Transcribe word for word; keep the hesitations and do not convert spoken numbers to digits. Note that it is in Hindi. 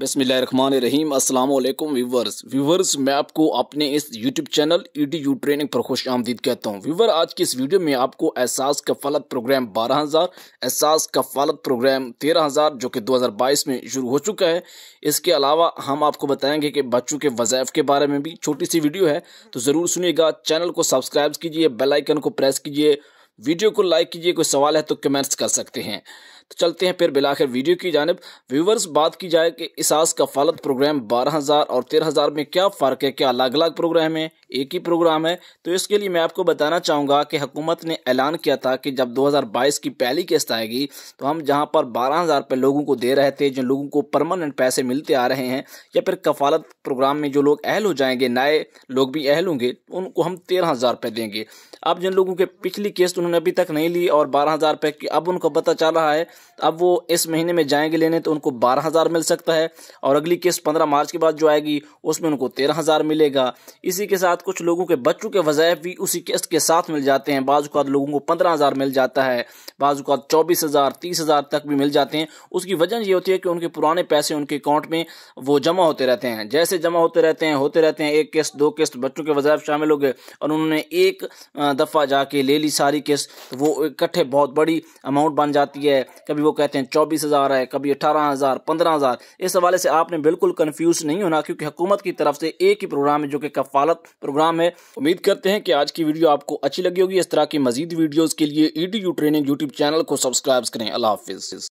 बिस्मिल्लाहिर्रहमानिर्रहीम। अस्सलाम वालेकुम व्यूवर्स व्यूवर्स मैं आपको अपने इस YouTube channel E D U training पर खुश आमदीद कहता हूँ। व्यूवर आज की इस वीडियो में आपको एहसास कफ़ालत प्रोग्राम बारह हज़ार, एहसास कफ़ालत प्रोग्राम तेरह हज़ार जो कि दो हज़ार बाईस में शुरू हो चुका है, इसके अलावा हम आपको बताएंगे कि बच्चों के वज़ाइफ के बारे में भी छोटी सी वीडियो है, तो ज़रूर सुनिएगा। चैनल को सब्सक्राइब कीजिए, बेल आइकन को प्रेस कीजिए, वीडियो को लाइक कीजिए, कोई सवाल है तो कमेंट्स कर सकते हैं। तो चलते हैं फिर बिलाखिर वीडियो की जानिब। व्यूवर्स बात की जाए कि एहसास कफ़ालत प्रोग्राम बारह हज़ार और तेरह हज़ार में क्या फ़र्क है, क्या अलग अलग प्रोग्राम है, एक ही प्रोग्राम है? तो इसके लिए मैं आपको बताना चाहूँगा कि हुकूमत ने ऐलान किया था कि जब दो हज़ार बाईस की पहली किस्त आएगी तो हम जहाँ पर बारह हज़ार पे लोगों को दे रहे थे, जिन लोगों को परमानेंट पैसे मिलते आ रहे हैं या फिर कफ़ालत प्रोग्राम में जो लोग अहल हो जाएंगे, नए लोग भी अहल होंगे, उनको हम तेरह हज़ार रुपये देंगे। अब जिन लोगों के पिछली किस्त उन्होंने अभी तक नहीं ली और बारह हज़ार रुपये की अब उनको पता चल रहा है, अब वो इस महीने में जाएंगे लेने तो उनको बारह हज़ार मिल सकता है और अगली किस्त पंद्रह मार्च के बाद जो आएगी उसमें उनको तेरह हज़ार मिलेगा। इसी के साथ कुछ लोगों के बच्चों के वज़ाइफ भी उसी किस्त के साथ मिल जाते हैं। बाज़ औक़ात लोगों को पंद्रह हज़ार मिल जाता है, बाज़ औक़ात चौबीस हज़ार, तीस हज़ार तक भी मिल जाते हैं। उसकी वजह ये होती है कि उनके पुराने पैसे उनके अकाउंट में वो जमा होते रहते हैं, जैसे जमा होते रहते हैं होते रहते हैं एक किस्त दो किस्त बच्चों के वज़ाइफ शामिल हो गए और उन्होंने एक दफ़ा जाके ले ली सारी किस्त, वो इकट्ठे बहुत बड़ी अमाउंट बन जाती है। कभी वो कहते हैं चौबीस हज़ार है, कभी अठारह हज़ार, पंद्रह हज़ार। इस हवाले से आपने बिल्कुल कंफ्यूज नहीं होना क्योंकि हुकूमत की तरफ से एक ही प्रोग्राम है जो कि कफ़ालत प्रोग्राम है। उम्मीद करते हैं कि आज की वीडियो आपको अच्छी लगी होगी। इस तरह की मजीद वीडियोज़ के लिए E D U training YouTube channel को सब्सक्राइब करें। अल्लाह हाफिज़।